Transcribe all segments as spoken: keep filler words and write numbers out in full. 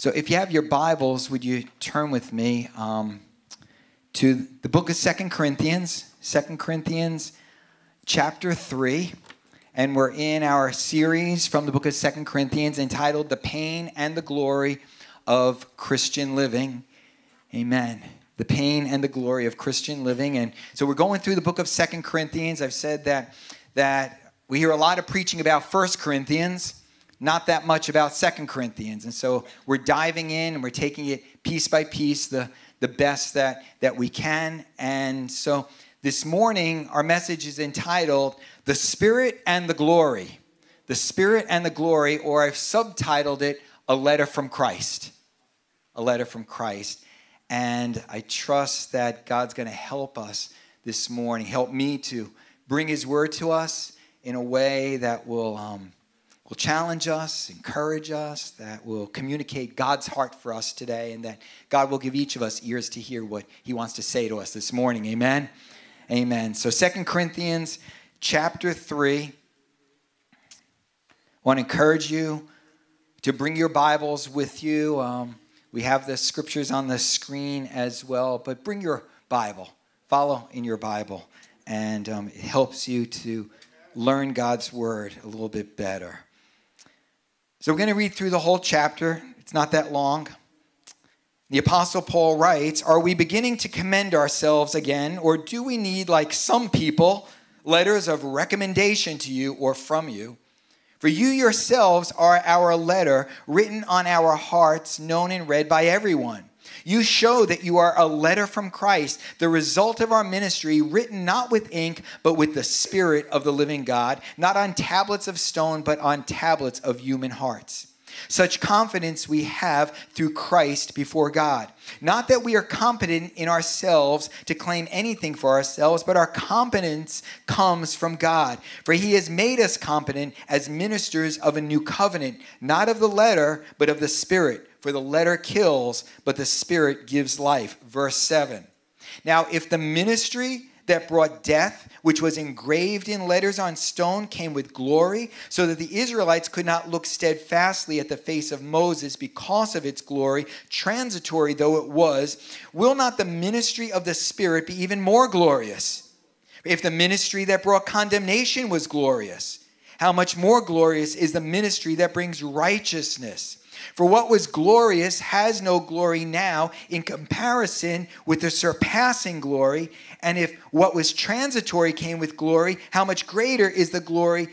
So if you have your Bibles, would you turn with me um, to the book of Second Corinthians, Second Corinthians chapter three. And we're in our series from the book of Second Corinthians entitled The Pain and the Glory of Christian Living. Amen. The pain and the glory of Christian living. And so we're going through the book of Second Corinthians. I've said that, that we hear a lot of preaching about First Corinthians, not that much about Second Corinthians. And so we're diving in and we're taking it piece by piece, the, the best that, that we can. And so this morning, our message is entitled, The Spirit and the Glory. The Spirit and the Glory, or I've subtitled it, A Letter from Christ. A Letter from Christ. And I trust that God's going to help us this morning, help me to bring his word to us in a way that will, um, will challenge us, encourage us, that will communicate God's heart for us today, and that God will give each of us ears to hear what he wants to say to us this morning. Amen? Amen. So Second Corinthians chapter three, I want to encourage you to bring your Bibles with you. Um, we have the scriptures on the screen as well, but bring your Bible. Follow in your Bible, and um, it helps you to learn God's word a little bit better. So we're going to read through the whole chapter. It's not that long. The Apostle Paul writes, "Are we beginning to commend ourselves again, or do we need, like some people, letters of recommendation to you or from you? For you yourselves are our letter, written on our hearts, known and read by everyone. You show that you are a letter from Christ, the result of our ministry, written not with ink, but with the Spirit of the living God, not on tablets of stone, but on tablets of human hearts. Such confidence we have through Christ before God. Not that we are competent in ourselves to claim anything for ourselves, but our competence comes from God. For he has made us competent as ministers of a new covenant, not of the letter, but of the Spirit. For the letter kills, but the Spirit gives life." Verse seven. "Now, if the ministry that brought death, which was engraved in letters on stone, came with glory, so that the Israelites could not look steadfastly at the face of Moses because of its glory, transitory though it was, will not the ministry of the Spirit be even more glorious? If the ministry that brought condemnation was glorious, how much more glorious is the ministry that brings righteousness? For what was glorious has no glory now in comparison with the surpassing glory. And if what was transitory came with glory, how much greater is the glory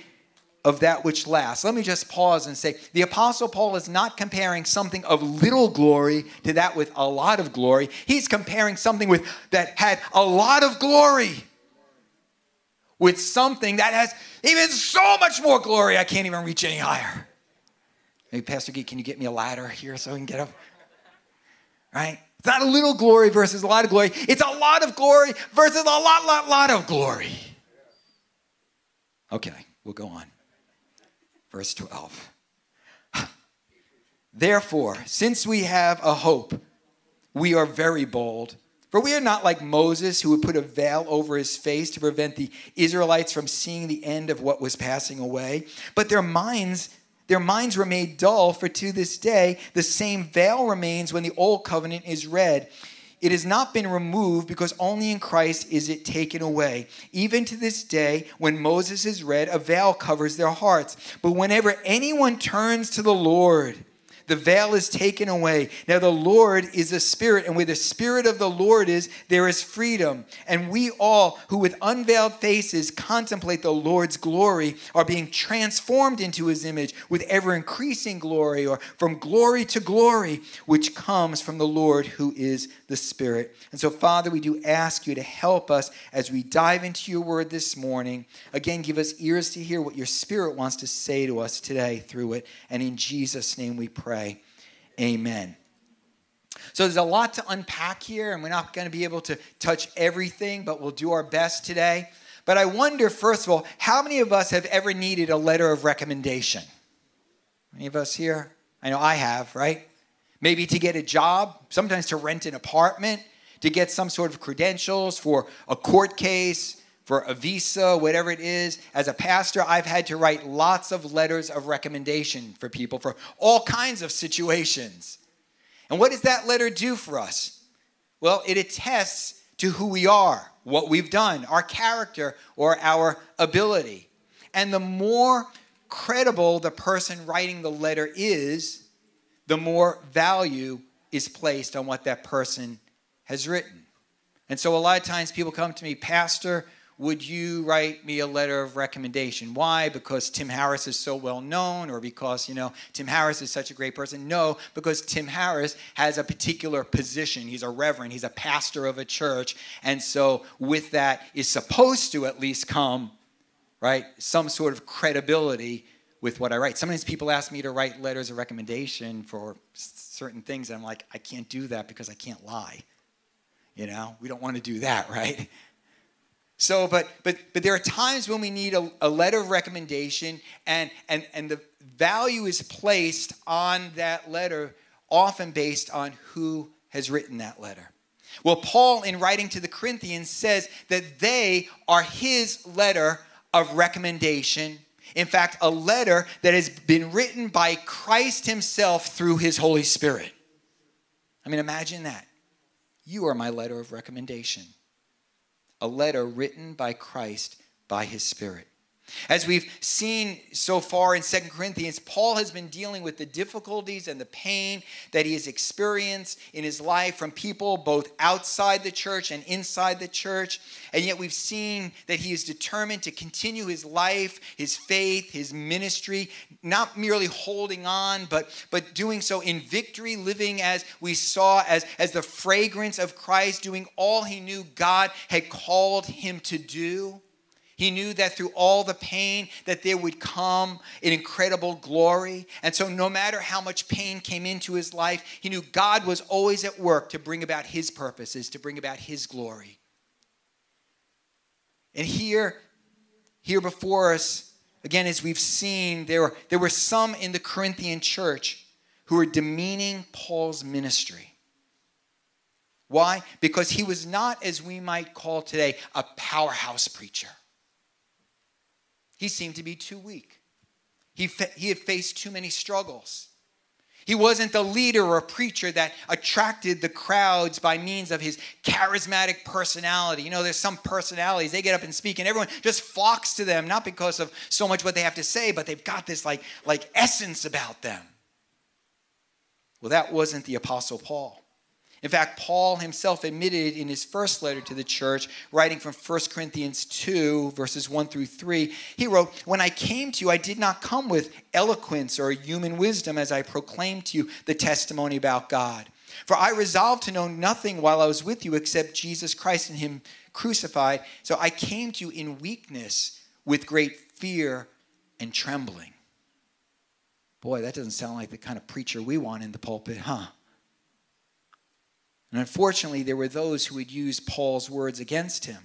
of that which lasts?" Let me just pause and say, the Apostle Paul is not comparing something of little glory to that with a lot of glory. He's comparing something with that had a lot of glory with something that has even so much more glory, I can't even reach any higher. Maybe, Pastor Gee, can you get me a ladder here so I can get up? Right? It's not a little glory versus a lot of glory. It's a lot of glory versus a lot, lot, lot of glory. Okay, we'll go on. Verse twelve. "Therefore, since we have a hope, we are very bold. For we are not like Moses, who would put a veil over his face to prevent the Israelites from seeing the end of what was passing away. But their minds... Their minds were made dull, for to this day the same veil remains when the old covenant is read. It has not been removed, because only in Christ is it taken away. Even to this day, when Moses is read, a veil covers their hearts. But whenever anyone turns to the Lord, the veil is taken away. Now the Lord is the Spirit, and where the Spirit of the Lord is, there is freedom. And we all who with unveiled faces contemplate the Lord's glory are being transformed into his image with ever-increasing glory, or from glory to glory, which comes from the Lord who is the Spirit." And so, Father, we do ask you to help us as we dive into your word this morning. Again, give us ears to hear what your Spirit wants to say to us today through it. And in Jesus' name we pray. Amen. So there's a lot to unpack here, and we're not going to be able to touch everything, but we'll do our best today. But I wonder, first of all, how many of us have ever needed a letter of recommendation? Any of us here? I know I have, right? Maybe to get a job, sometimes to rent an apartment, to get some sort of credentials for a court case, for a visa, whatever it is. As a pastor, I've had to write lots of letters of recommendation for people for all kinds of situations. And what does that letter do for us? Well, it attests to who we are, what we've done, our character, or our ability. And the more credible the person writing the letter is, the more value is placed on what that person has written. And so a lot of times people come to me, Pastor, would you write me a letter of recommendation? Why? Because Tim Harris is so well known, or because, you know, Tim Harris is such a great person? No, because Tim Harris has a particular position. He's a reverend. He's a pastor of a church. And so with that is supposed to at least come, right, some sort of credibility with what I write. Sometimes people ask me to write letters of recommendation for certain things, and I'm like, I can't do that because I can't lie. You know, we don't want to do that, right? So, but but but there are times when we need a, a letter of recommendation, and and and the value is placed on that letter, often based on who has written that letter. Well, Paul, in writing to the Corinthians, says that they are his letter of recommendation. In fact, a letter that has been written by Christ himself through his Holy Spirit. I mean, imagine that. You are my letter of recommendation. A letter written by Christ by his Spirit. As we've seen so far in Second Corinthians, Paul has been dealing with the difficulties and the pain that he has experienced in his life from people both outside the church and inside the church. And yet we've seen that he is determined to continue his life, his faith, his ministry, not merely holding on, but, but doing so in victory, living as we saw, as, as the fragrance of Christ, doing all he knew God had called him to do. He knew that through all the pain that there would come an incredible glory. And so no matter how much pain came into his life, he knew God was always at work to bring about his purposes, to bring about his glory. And here, here before us, again, as we've seen, there were, there were some in the Corinthian church who were demeaning Paul's ministry. Why? Because he was not, as we might call today, a powerhouse preacher. He seemed to be too weak. He, fa he had faced too many struggles. He wasn't the leader or preacher that attracted the crowds by means of his charismatic personality. You know, there's some personalities, they get up and speak and everyone just flocks to them, not because of so much what they have to say, but they've got this like, like essence about them. Well, that wasn't the Apostle Paul. In fact, Paul himself admitted in his first letter to the church, writing from First Corinthians two, verses one through three, he wrote, "When I came to you, I did not come with eloquence or human wisdom as I proclaimed to you the testimony about God. For I resolved to know nothing while I was with you except Jesus Christ and him crucified. So I came to you in weakness with great fear and trembling." Boy, that doesn't sound like the kind of preacher we want in the pulpit, huh? And unfortunately, there were those who would use Paul's words against him.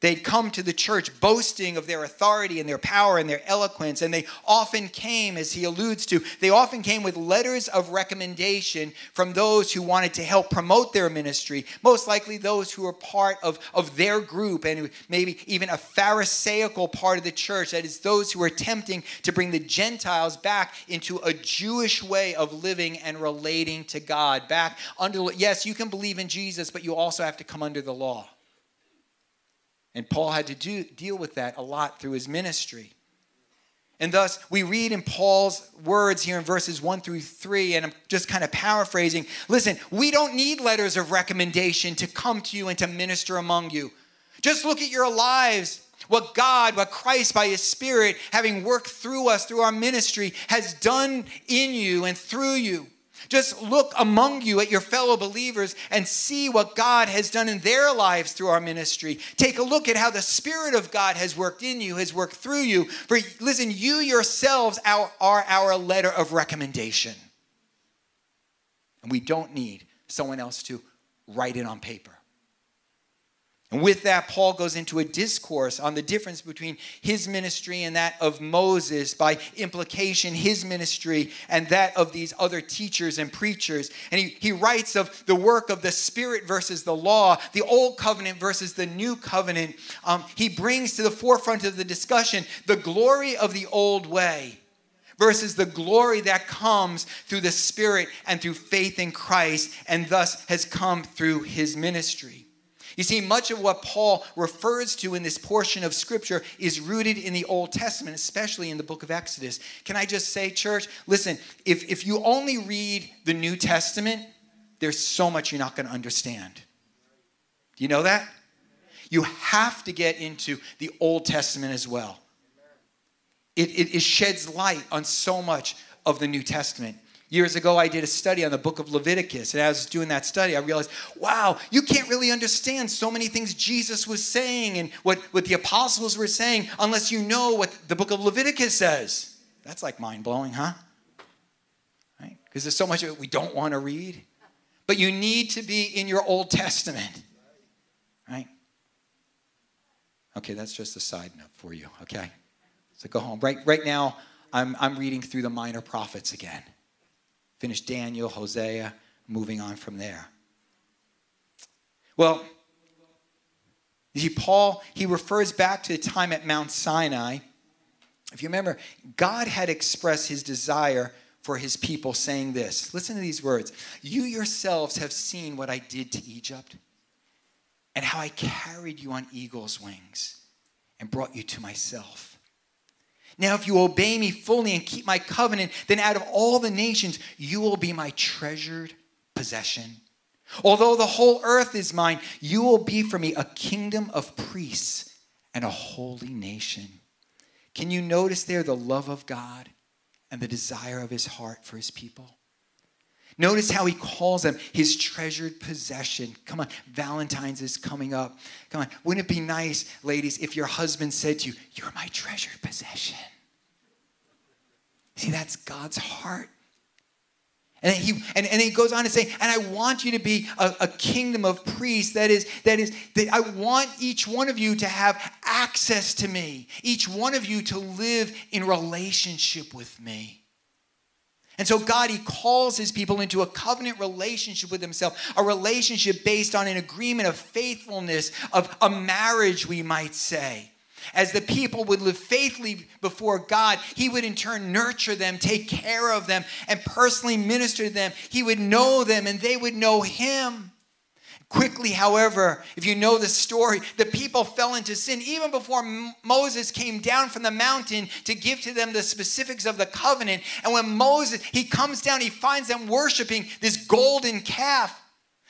They'd come to the church boasting of their authority and their power and their eloquence, and they often came, as he alludes to, they often came with letters of recommendation from those who wanted to help promote their ministry, most likely those who were part of, of their group and maybe even a Pharisaical part of the church, that is, those who were attempting to bring the Gentiles back into a Jewish way of living and relating to God. Back under, yes, you can believe in Jesus, but you also have to come under the law. And Paul had to do, deal with that a lot through his ministry. And thus, we read in Paul's words here in verses one through three, and I'm just kind of paraphrasing, listen, we don't need letters of recommendation to come to you and to minister among you. Just look at your lives. What God, what Christ by his Spirit, having worked through us, through our ministry, has done in you and through you. Just look among you at your fellow believers and see what God has done in their lives through our ministry. Take a look at how the Spirit of God has worked in you, has worked through you. For listen, you yourselves are our letter of recommendation. And we don't need someone else to write it on paper. And with that, Paul goes into a discourse on the difference between his ministry and that of Moses, by implication, his ministry and that of these other teachers and preachers. And he, he writes of the work of the Spirit versus the law, the old covenant versus the new covenant. Um, he brings to the forefront of the discussion the glory of the old way versus the glory that comes through the Spirit and through faith in Christ, and thus has come through his ministry. You see, much of what Paul refers to in this portion of Scripture is rooted in the Old Testament, especially in the book of Exodus. Can I just say, church, listen, if, if you only read the New Testament, there's so much you're not going to understand. Do you know that? You have to get into the Old Testament as well. It, it, it sheds light on so much of the New Testament. Years ago, I did a study on the book of Leviticus, and as I was doing that study, I realized, wow, you can't really understand so many things Jesus was saying and what, what the apostles were saying unless you know what the book of Leviticus says. That's like mind-blowing, huh? Right? Because there's so much of it we don't want to read. But you need to be in your Old Testament, right? Okay, that's just a side note for you, okay? So go home. Right, right now, I'm, I'm reading through the Minor Prophets again. Finish Daniel, Hosea, moving on from there. Well, you see, Paul, he refers back to the time at Mount Sinai. If you remember, God had expressed his desire for his people, saying this. Listen to these words. You yourselves have seen what I did to Egypt and how I carried you on eagle's wings and brought you to myself. Now, if you obey me fully and keep my covenant, then out of all the nations, you will be my treasured possession. Although the whole earth is mine, you will be for me a kingdom of priests and a holy nation. Can you notice there the love of God and the desire of his heart for his people? Notice how he calls them his treasured possession. Come on, Valentine's is coming up. Come on, wouldn't it be nice, ladies, if your husband said to you, you're my treasured possession? See, that's God's heart. And then he, and, and he goes on to say, and I want you to be a, a kingdom of priests. That is, that is, that I want each one of you to have access to me. Each one of you to live in relationship with me. And so God, he calls his people into a covenant relationship with himself, a relationship based on an agreement of faithfulness, of a marriage, we might say. As the people would live faithfully before God, he would in turn nurture them, take care of them, and personally minister to them. He would know them, and they would know him. Quickly, however, if you know the story, the people fell into sin even before Moses came down from the mountain to give to them the specifics of the covenant. And when Moses, he comes down, he finds them worshiping this golden calf.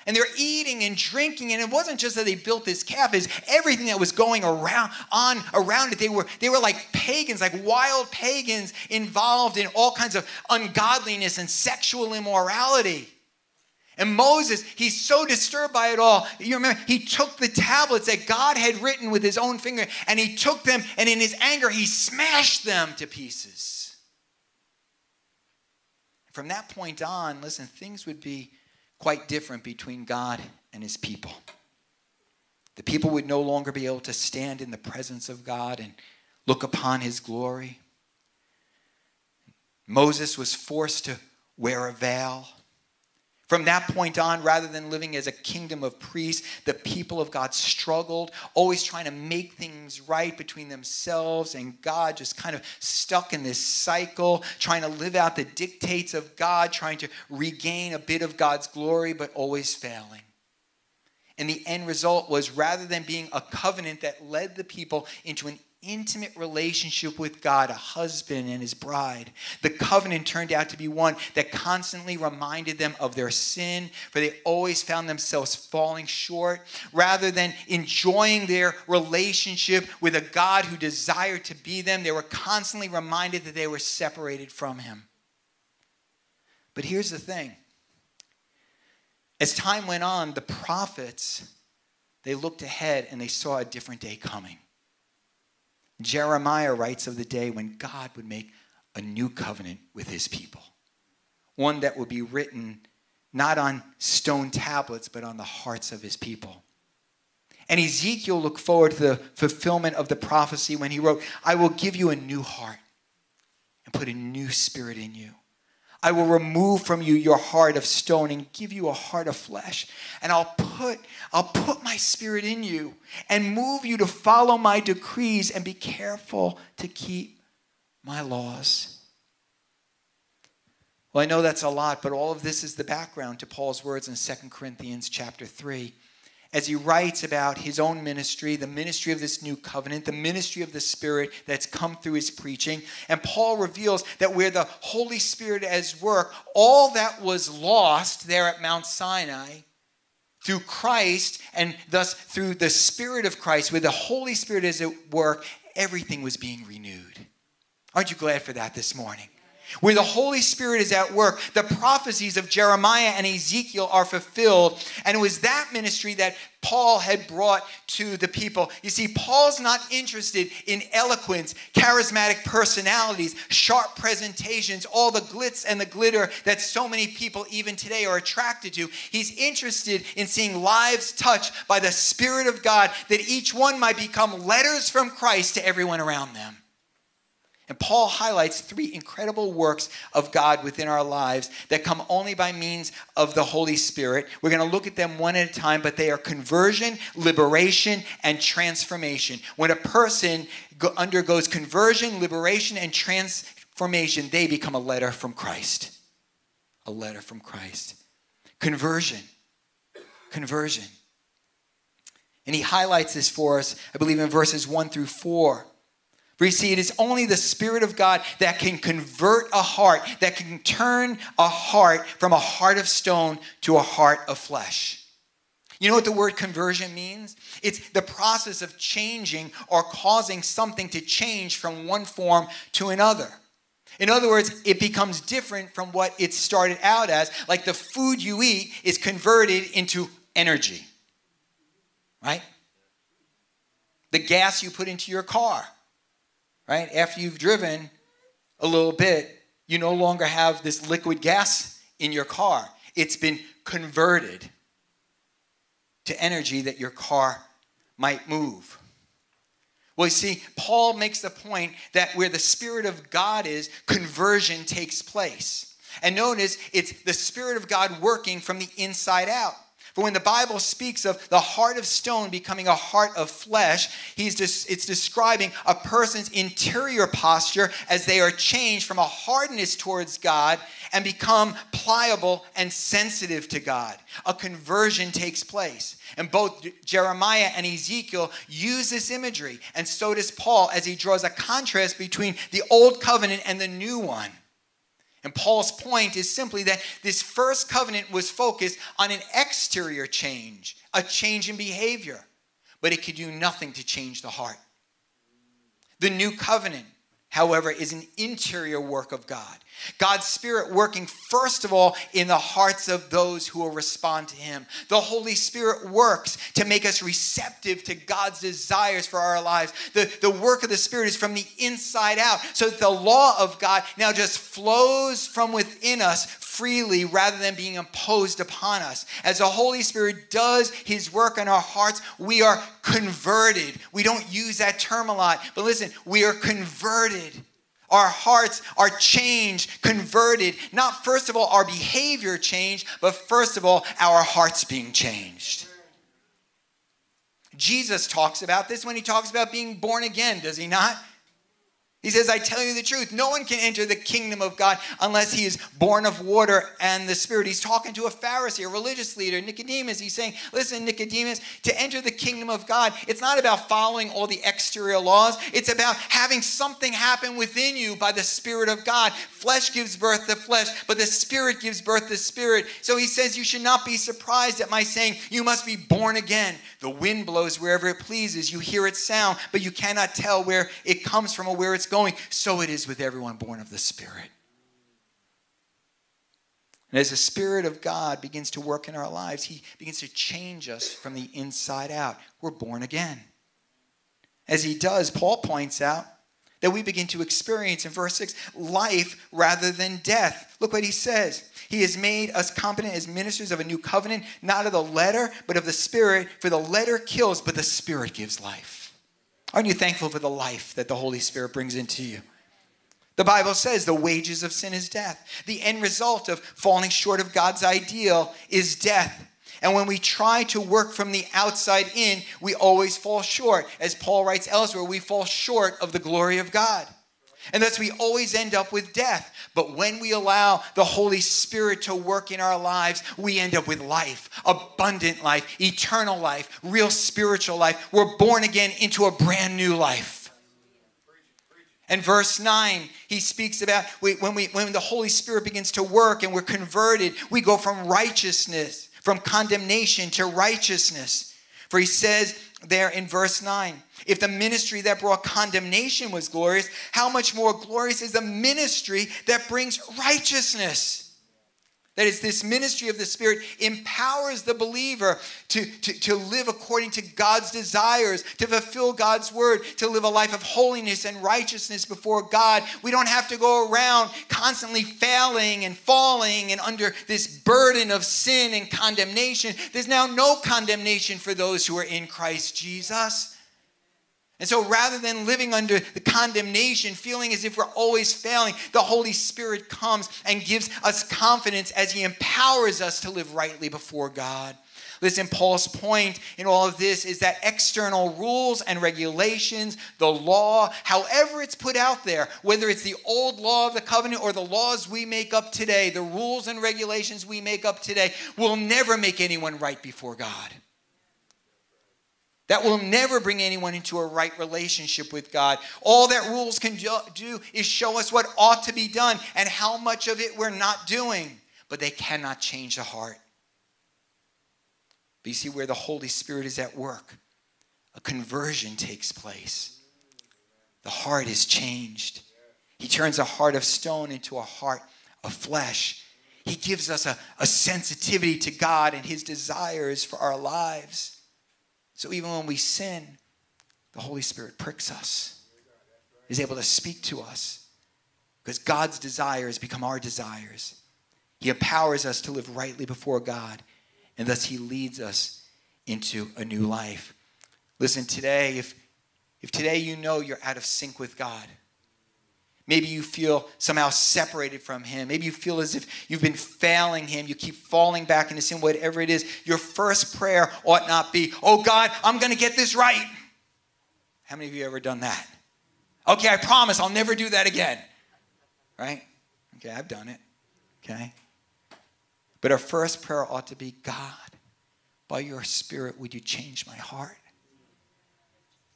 And they're eating and drinking. And it wasn't just that they built this calf. It's everything that was going around on around it. They were, they were like pagans, like wild pagans involved in all kinds of ungodliness and sexual immorality. And Moses, he's so disturbed by it all. You remember, he took the tablets that God had written with his own finger, and he took them, and in his anger, he smashed them to pieces. From that point on, listen, things would be quite different between God and his people. The people would no longer be able to stand in the presence of God and look upon his glory. Moses was forced to wear a veil. From that point on, rather than living as a kingdom of priests, the people of God struggled, always trying to make things right between themselves and God, just kind of stuck in this cycle, trying to live out the dictates of God, trying to regain a bit of God's glory, but always failing. And the end result was, rather than being a covenant that led the people into an intimate relationship with God, a husband and his bride, the covenant turned out to be one that constantly reminded them of their sin, for they always found themselves falling short. Rather than enjoying their relationship with a God who desired to be them, they were constantly reminded that they were separated from him. But here's the thing. As time went on, the prophets, they looked ahead and they saw a different day coming. Jeremiah writes of the day when God would make a new covenant with his people. One that would be written not on stone tablets, but on the hearts of his people. And Ezekiel looked forward to the fulfillment of the prophecy when he wrote, I will give you a new heart and put a new spirit in you. I will remove from you your heart of stone and give you a heart of flesh. And I'll put, I'll put my spirit in you and move you to follow my decrees and be careful to keep my laws. Well, I know that's a lot, but all of this is the background to Paul's words in Second Corinthians chapter three. As he writes about his own ministry, the ministry of this new covenant, the ministry of the Spirit that's come through his preaching. And Paul reveals that where the Holy Spirit is at work, all that was lost there at Mount Sinai, through Christ and thus through the Spirit of Christ, where the Holy Spirit is at work, everything was being renewed. Aren't you glad for that this morning? Where the Holy Spirit is at work, the prophecies of Jeremiah and Ezekiel are fulfilled. And it was that ministry that Paul had brought to the people. You see, Paul's not interested in eloquence, charismatic personalities, sharp presentations, all the glitz and the glitter that so many people even today are attracted to. He's interested in seeing lives touched by the Spirit of God, that each one might become letters from Christ to everyone around them. And Paul highlights three incredible works of God within our lives that come only by means of the Holy Spirit. We're going to look at them one at a time, but they are conversion, liberation, and transformation. When a person undergoes conversion, liberation, and transformation, they become a letter from Christ. A letter from Christ. Conversion. Conversion. And he highlights this for us, I believe, in verses one through four. For you see, it is only the Spirit of God that can convert a heart, that can turn a heart from a heart of stone to a heart of flesh. You know what the word conversion means? It's the process of changing or causing something to change from one form to another. In other words, it becomes different from what it started out as, like the food you eat is converted into energy, right? The gas you put into your car. Right? After you've driven a little bit, you no longer have this liquid gas in your car. It's been converted to energy that your car might move. Well, you see, Paul makes the point that where the Spirit of God is, conversion takes place. And notice, it's the Spirit of God working from the inside out. For when the Bible speaks of the heart of stone becoming a heart of flesh, he's des- it's describing a person's interior posture as they are changed from a hardness towards God and become pliable and sensitive to God. A conversion takes place. And both Jeremiah and Ezekiel use this imagery, and so does Paul as he draws a contrast between the old covenant and the new one. And Paul's point is simply that this first covenant was focused on an exterior change, a change in behavior, but it could do nothing to change the heart. The new covenant, however, is an interior work of God. God's Spirit working, first of all, in the hearts of those who will respond to him. The Holy Spirit works to make us receptive to God's desires for our lives. The, the work of the Spirit is from the inside out, so that the law of God now just flows from within us freely rather than being imposed upon us. As the Holy Spirit does his work in our hearts, we are converted. We don't use that term a lot, but listen, we are converted. Our hearts are changed, converted. Not first of all our behavior changed, but first of all our hearts being changed. Jesus talks about this when he talks about being born again, does he not? He says, I tell you the truth, no one can enter the kingdom of God unless he is born of water and the Spirit. He's talking to a Pharisee, a religious leader, Nicodemus. He's saying, listen, Nicodemus, to enter the kingdom of God, it's not about following all the exterior laws. It's about having something happen within you by the Spirit of God. Flesh gives birth to flesh, but the Spirit gives birth to Spirit. So he says, you should not be surprised at my saying, you must be born again. The wind blows wherever it pleases. You hear its sound, but you cannot tell where it comes from or where it's going. Going, so it is with everyone born of the Spirit. And as the Spirit of God begins to work in our lives, he begins to change us from the inside out. We're born again. As he does, Paul points out that we begin to experience, in verse six, life rather than death. Look what he says. He has made us competent as ministers of a new covenant, not of the letter, but of the Spirit. For the letter kills, but the Spirit gives life. Aren't you thankful for the life that the Holy Spirit brings into you? The Bible says the wages of sin is death. The end result of falling short of God's ideal is death. And when we try to work from the outside in, we always fall short. As Paul writes elsewhere, we fall short of the glory of God. And thus we always end up with death. But when we allow the Holy Spirit to work in our lives, we end up with life, abundant life, eternal life, real spiritual life. We're born again into a brand new life. And verse nine, he speaks about we, when, we, when the Holy Spirit begins to work and we're converted, we go from righteousness, from condemnation to righteousness. For he says there in verse nine, if the ministry that brought condemnation was glorious, how much more glorious is the ministry that brings righteousness? That is, this ministry of the Spirit empowers the believer to, to, to live according to God's desires, to fulfill God's word, to live a life of holiness and righteousness before God. We don't have to go around constantly failing and falling and under this burden of sin and condemnation. There's now no condemnation for those who are in Christ Jesus. And so rather than living under the condemnation, feeling as if we're always failing, the Holy Spirit comes and gives us confidence as he empowers us to live rightly before God. Listen, Paul's point in all of this is that external rules and regulations, the law, however it's put out there, whether it's the old law of the covenant or the laws we make up today, the rules and regulations we make up today, will never make anyone right before God. That will never bring anyone into a right relationship with God. All that rules can do is show us what ought to be done and how much of it we're not doing. But they cannot change the heart. But you see where the Holy Spirit is at work. A conversion takes place. The heart is changed. He turns a heart of stone into a heart of flesh. He gives us a, a sensitivity to God and his desires for our lives. So even when we sin, the Holy Spirit pricks us, is able to speak to us, because God's desires become our desires. He empowers us to live rightly before God, and thus he leads us into a new life. Listen, today, if, if today you know you're out of sync with God, maybe you feel somehow separated from him. Maybe you feel as if you've been failing him. You keep falling back into sin, whatever it is. Your first prayer ought not be, oh God, I'm going to get this right. How many of you have ever done that? Okay, I promise I'll never do that again. Right? Okay, I've done it. Okay? But our first prayer ought to be, God, by your Spirit, would you change my heart?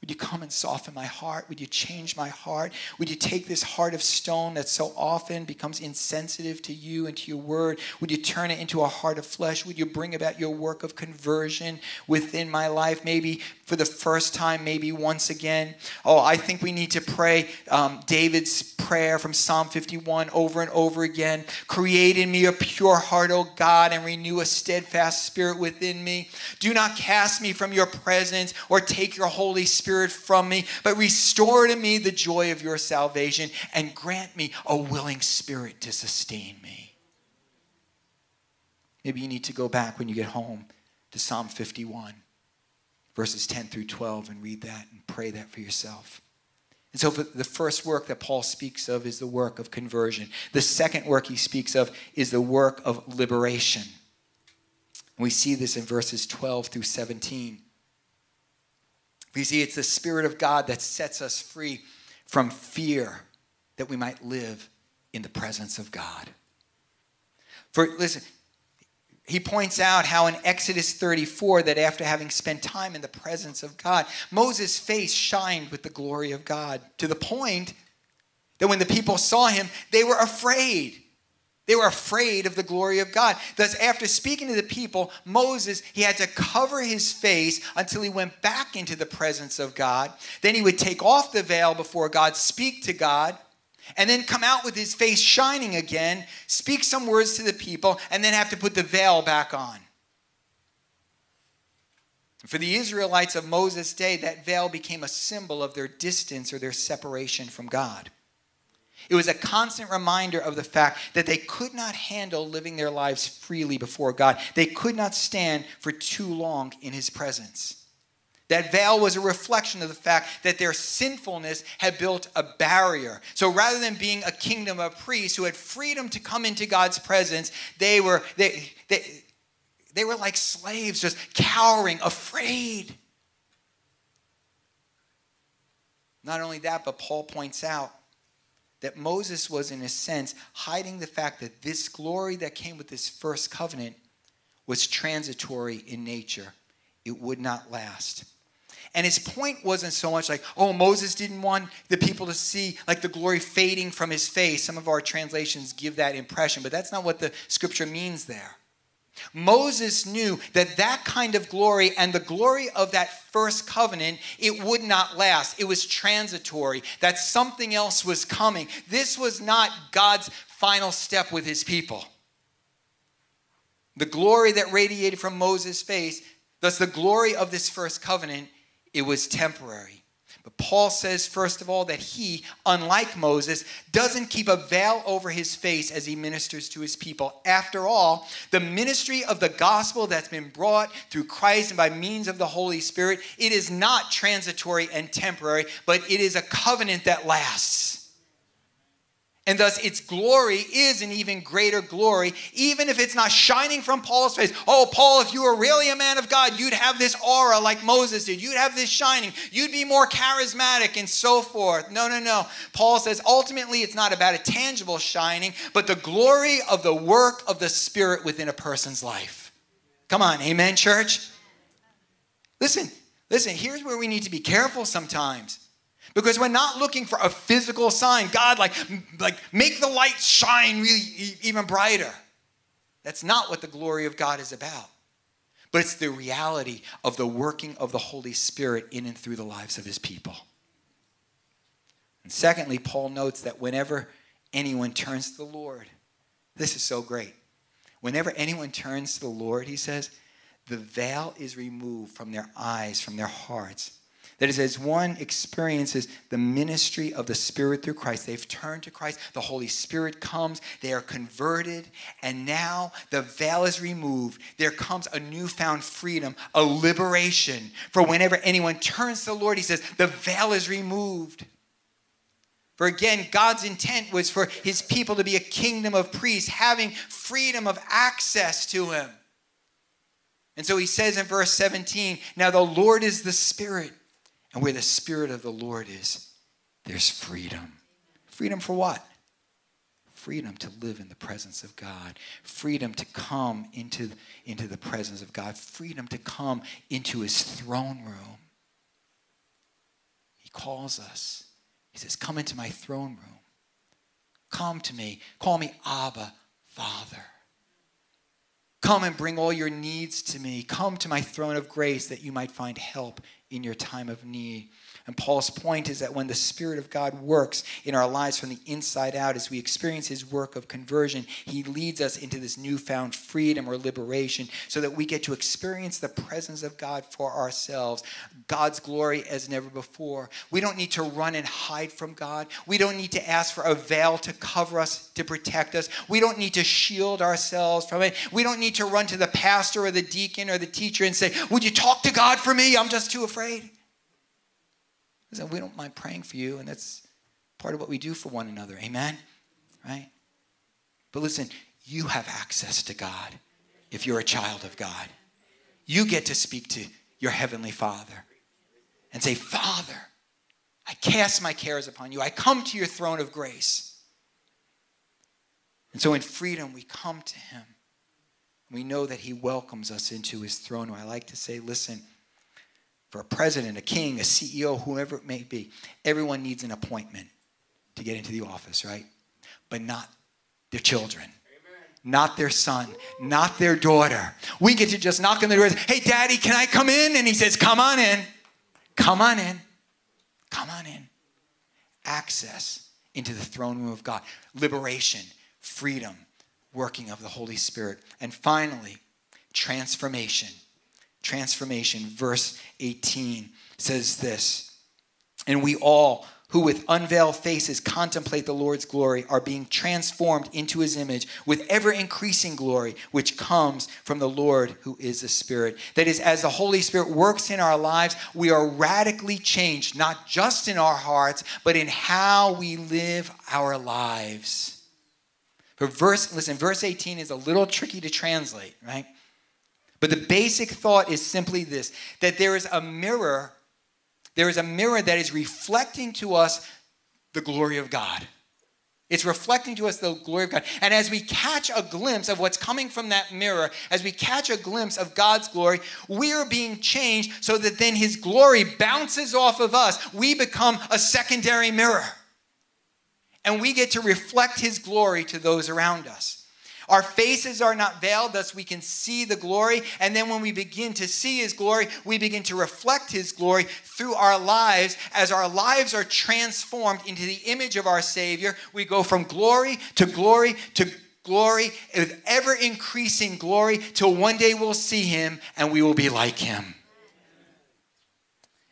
Would you come and soften my heart? Would you change my heart? Would you take this heart of stone that so often becomes insensitive to you and to your word? Would you turn it into a heart of flesh? Would you bring about your work of conversion within my life? Maybe for the first time, maybe once again. Oh, I think we need to pray um, David's prayer from Psalm fifty-one over and over again. Create in me a pure heart, O God, and renew a steadfast spirit within me. Do not cast me from your presence or take your Holy Spirit from me, but restore to me the joy of your salvation and grant me a willing spirit to sustain me. Maybe you need to go back when you get home to Psalm fifty-one, verses ten through twelve, and read that and pray that for yourself. And so the first work that Paul speaks of is the work of conversion. The second work he speaks of is the work of liberation. And we see this in verses twelve through seventeen. You see, it's the Spirit of God that sets us free from fear that we might live in the presence of God. For, listen, he points out how in Exodus thirty-four that after having spent time in the presence of God, Moses' face shined with the glory of God to the point that when the people saw him, they were afraid. They were afraid of the glory of God. Thus, after speaking to the people, Moses, he had to cover his face until he went back into the presence of God. Then he would take off the veil before God, speak to God, and then come out with his face shining again, speak some words to the people, and then have to put the veil back on. For the Israelites of Moses' day, that veil became a symbol of their distance or their separation from God. It was a constant reminder of the fact that they could not handle living their lives freely before God. They could not stand for too long in his presence. That veil was a reflection of the fact that their sinfulness had built a barrier. So rather than being a kingdom of priests who had freedom to come into God's presence, they were, they, they, they were like slaves, just cowering, afraid. Not only that, but Paul points out that Moses was, in a sense, hiding the fact that this glory that came with this first covenant was transitory in nature. It would not last. And his point wasn't so much like, oh, Moses didn't want the people to see like the glory fading from his face. Some of our translations give that impression, but that's not what the scripture means there. Moses knew that that kind of glory and the glory of that first covenant, it would not last. It was transitory, that something else was coming. This was not God's final step with his people. The glory that radiated from Moses' face, thus the glory of this first covenant, it was temporary. But Paul says, first of all, that he, unlike Moses, doesn't keep a veil over his face as he ministers to his people. After all, the ministry of the gospel that's been brought through Christ and by means of the Holy Spirit, it is not transitory and temporary, but it is a covenant that lasts. And thus, its glory is an even greater glory, even if it's not shining from Paul's face. Oh, Paul, if you were really a man of God, you'd have this aura like Moses did. You'd have this shining. You'd be more charismatic and so forth. No, no, no. Paul says, ultimately, it's not about a tangible shining, but the glory of the work of the Spirit within a person's life. Come on, amen, church? Listen, listen, here's where we need to be careful sometimes. Because we're not looking for a physical sign. God, like, like make the light shine really e- even brighter. That's not what the glory of God is about. But it's the reality of the working of the Holy Spirit in and through the lives of his people. And secondly, Paul notes that whenever anyone turns to the Lord, this is so great. Whenever anyone turns to the Lord, he says, the veil is removed from their eyes, from their hearts. That is, as one experiences the ministry of the Spirit through Christ, they've turned to Christ, the Holy Spirit comes, they are converted, and now the veil is removed. There comes a newfound freedom, a liberation. For whenever anyone turns to the Lord, he says, the veil is removed. For again, God's intent was for his people to be a kingdom of priests, having freedom of access to him. And so he says in verse seventeen, now the Lord is the Spirit. And where the Spirit of the Lord is, there's freedom. Freedom for what? Freedom to live in the presence of God. Freedom to come into, into the presence of God. Freedom to come into his throne room. He calls us. He says, come into my throne room. Come to me. Call me Abba, Father. Come and bring all your needs to me. Come to my throne of grace that you might find help in your time of need. And Paul's point is that when the Spirit of God works in our lives from the inside out, as we experience his work of conversion, he leads us into this newfound freedom or liberation so that we get to experience the presence of God for ourselves, God's glory as never before. We don't need to run and hide from God. We don't need to ask for a veil to cover us, to protect us. We don't need to shield ourselves from it. We don't need to run to the pastor or the deacon or the teacher and say, would you talk to God for me? I'm just too afraid. Listen, we don't mind praying for you, and that's part of what we do for one another. Amen? Right? But listen, you have access to God if you're a child of God. You get to speak to your heavenly Father and say, Father, I cast my cares upon you. I come to your throne of grace. And so in freedom, we come to him. We know that he welcomes us into his throne. I like to say, listen, for a president, a king, a C E O, whoever it may be, everyone needs an appointment to get into the office, right? But not their children, amen, not their son, not their daughter. We get to just knock on the door and say, hey, Daddy, can I come in? And he says, come on in, come on in, come on in. Access into the throne room of God. Liberation, freedom, working of the Holy Spirit. And finally, transformation. Transformation, verse eighteen says this, and we all who with unveiled faces contemplate the Lord's glory are being transformed into his image with ever-increasing glory, which comes from the Lord who is the Spirit. That is, as the Holy Spirit works in our lives, we are radically changed, not just in our hearts, but in how we live our lives. For verse, listen, verse eighteen is a little tricky to translate, right? But the basic thought is simply this, that there is a mirror, there is a mirror that is reflecting to us the glory of God. It's reflecting to us the glory of God. And as we catch a glimpse of what's coming from that mirror, as we catch a glimpse of God's glory, we are being changed so that then his glory bounces off of us. We become a secondary mirror. And we get to reflect his glory to those around us. Our faces are not veiled, thus we can see the glory. And then when we begin to see his glory, we begin to reflect his glory through our lives. As our lives are transformed into the image of our Savior, we go from glory to glory to glory, with ever-increasing glory, till one day we'll see him and we will be like him.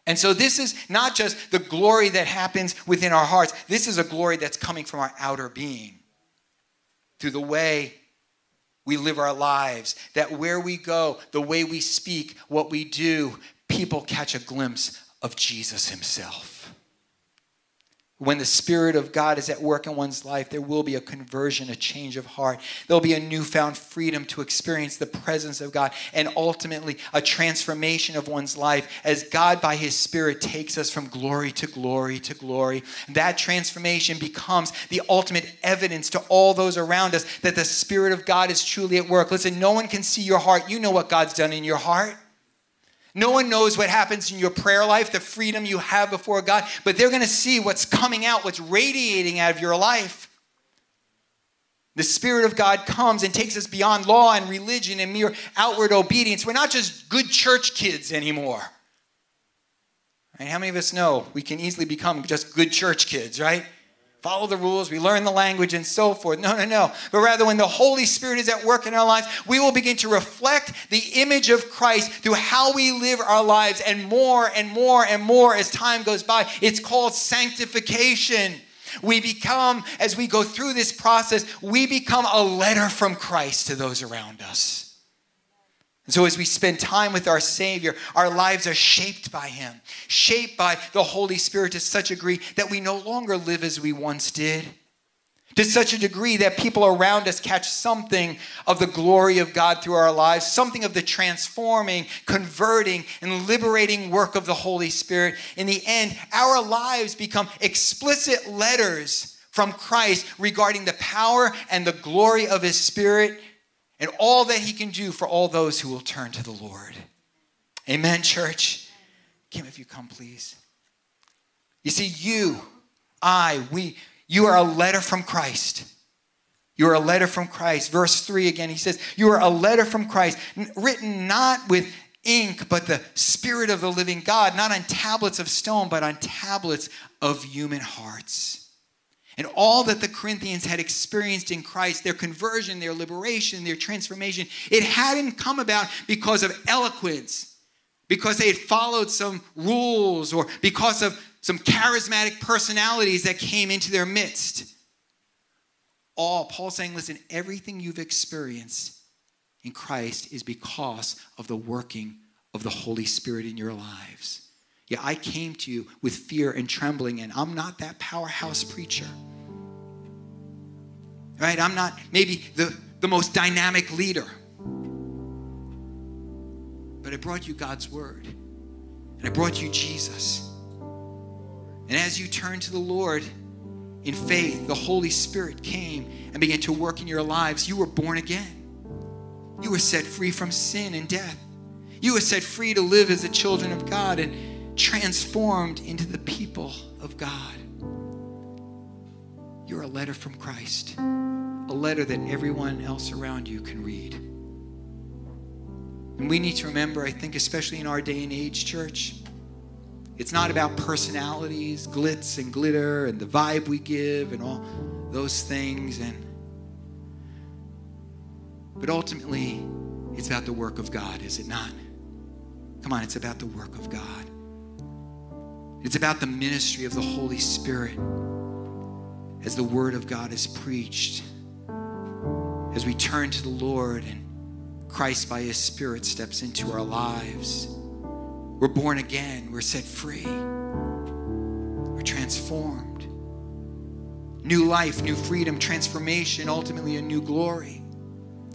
And so this is not just the glory that happens within our hearts. This is a glory that's coming from our outer being, through the way we live our lives, that where we go, the way we speak, what we do, people catch a glimpse of Jesus himself. When the Spirit of God is at work in one's life, there will be a conversion, a change of heart. There'll be a newfound freedom to experience the presence of God, and ultimately a transformation of one's life as God by his Spirit takes us from glory to glory to glory. That transformation becomes the ultimate evidence to all those around us that the Spirit of God is truly at work. Listen, no one can see your heart. You know what God's done in your heart. No one knows what happens in your prayer life, the freedom you have before God, but they're going to see what's coming out, what's radiating out of your life. The Spirit of God comes and takes us beyond law and religion and mere outward obedience. We're not just good church kids anymore. Right? How many of us know we can easily become just good church kids, right? Follow the rules, we learn the language, and so forth. No, no, no. But rather, when the Holy Spirit is at work in our lives, we will begin to reflect the image of Christ through how we live our lives, and more and more and more as time goes by. It's called sanctification. We become, as we go through this process, we become a letter from Christ to those around us. And so as we spend time with our Savior, our lives are shaped by him, shaped by the Holy Spirit to such a degree that we no longer live as we once did, to such a degree that people around us catch something of the glory of God through our lives, something of the transforming, converting, and liberating work of the Holy Spirit. In the end, our lives become explicit letters from Christ regarding the power and the glory of his Spirit, and all that he can do for all those who will turn to the Lord. Amen, church? Kim, if you come, please. You see, you, I, we, you are a letter from Christ. You are a letter from Christ. Verse three again, he says, you are a letter from Christ, written not with ink, but the Spirit of the living God, not on tablets of stone, but on tablets of human hearts. And all that the Corinthians had experienced in Christ, their conversion, their liberation, their transformation, it hadn't come about because of eloquence, because they had followed some rules, or because of some charismatic personalities that came into their midst. All, Paul's saying, listen, everything you've experienced in Christ is because of the working of the Holy Spirit in your lives. Yeah, I came to you with fear and trembling, and I'm not that powerhouse preacher. Right? I'm not maybe the, the most dynamic leader. But I brought you God's word, and I brought you Jesus. And as you turn to the Lord in faith, the Holy Spirit came and began to work in your lives. You were born again. You were set free from sin and death. You were set free to live as the children of God, and transformed into the people of God. You're a letter from Christ, a letter that everyone else around you can read. And we need to remember, I think, especially in our day and age, church, it's not about personalities, glitz and glitter, and the vibe we give, and all those things. And but ultimately, it's about the work of God, is it not? Come on, it's about the work of God. It's about the ministry of the Holy Spirit as the word of God is preached, as we turn to the Lord and Christ by his Spirit steps into our lives. We're born again. We're set free. We're transformed. New life, new freedom, transformation, ultimately a new glory.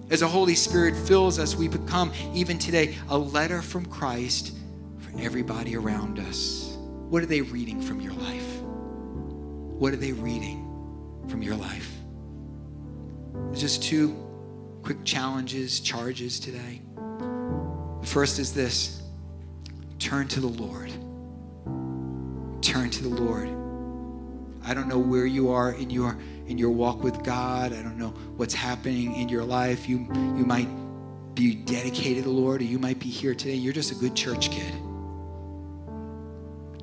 As the Holy Spirit fills us, we become, even today, a letter from Christ for everybody around us. What are they reading from your life? What are they reading? from your life. There's just two quick challenges, charges today. The first is this: turn to the Lord. Turn to the Lord. I don't know where you are in your in your walk with God. I don't know what's happening in your life. You you might be dedicated to the Lord, or you might be here today. You're just a good church kid.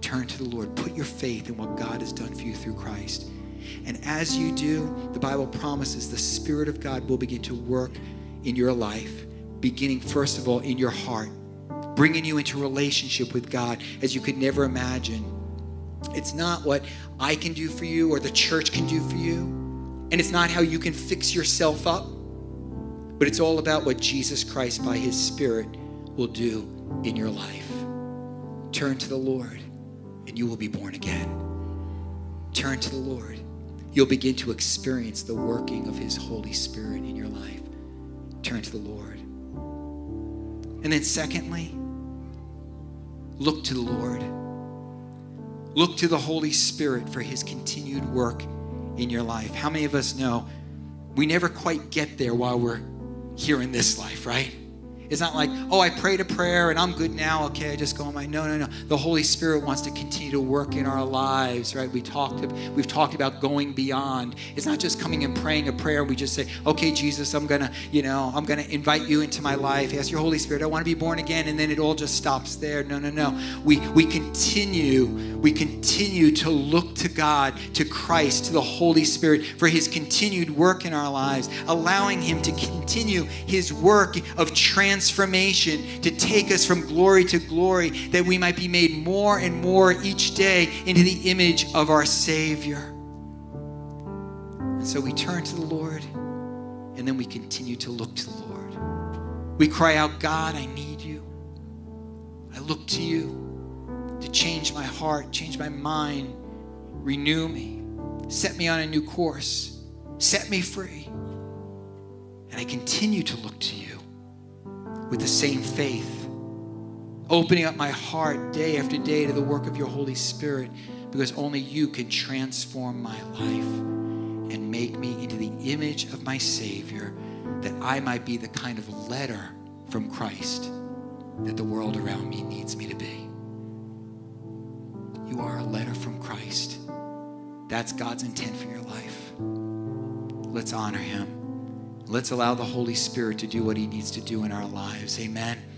Turn to the Lord. Put your faith in what God has done for you through Christ. And as you do, the Bible promises the Spirit of God will begin to work in your life, beginning first of all in your heart, bringing you into relationship with God as you could never imagine. It's not what I can do for you or the church can do for you, and it's not how you can fix yourself up, but it's all about what Jesus Christ by His Spirit will do in your life. Turn to the Lord and you will be born again. Turn to the Lord. You'll begin to experience the working of His Holy Spirit in your life. Turn to the Lord. And then secondly, look to the Lord. Look to the Holy Spirit for His continued work in your life. How many of us know we never quite get there while we're here in this life, right? It's not like, oh, I prayed a prayer and I'm good now. Okay, I just go on my, no, no, no. The Holy Spirit wants to continue to work in our lives, right? We talked, we've talked about going beyond. It's not just coming and praying a prayer. We just say, okay, Jesus, I'm going to, you know, I'm going to invite you into my life. Ask your Holy Spirit, I want to be born again. And then it all just stops there. No, no, no. We, we continue, we continue to look to God, to Christ, to the Holy Spirit for His continued work in our lives, allowing Him to continue His work of transformation. Transformation to take us from glory to glory, that we might be made more and more each day into the image of our Savior. And so we turn to the Lord, and then we continue to look to the Lord. We cry out, God, I need you. I look to you to change my heart, change my mind, renew me, set me on a new course, set me free. And I continue to look to you with the same faith, opening up my heart day after day to the work of your Holy Spirit, because only you can transform my life and make me into the image of my Savior, that I might be the kind of letter from Christ that the world around me needs me to be. You are a letter from Christ. That's God's intent for your life. Let's honor Him. Let's allow the Holy Spirit to do what He needs to do in our lives. Amen.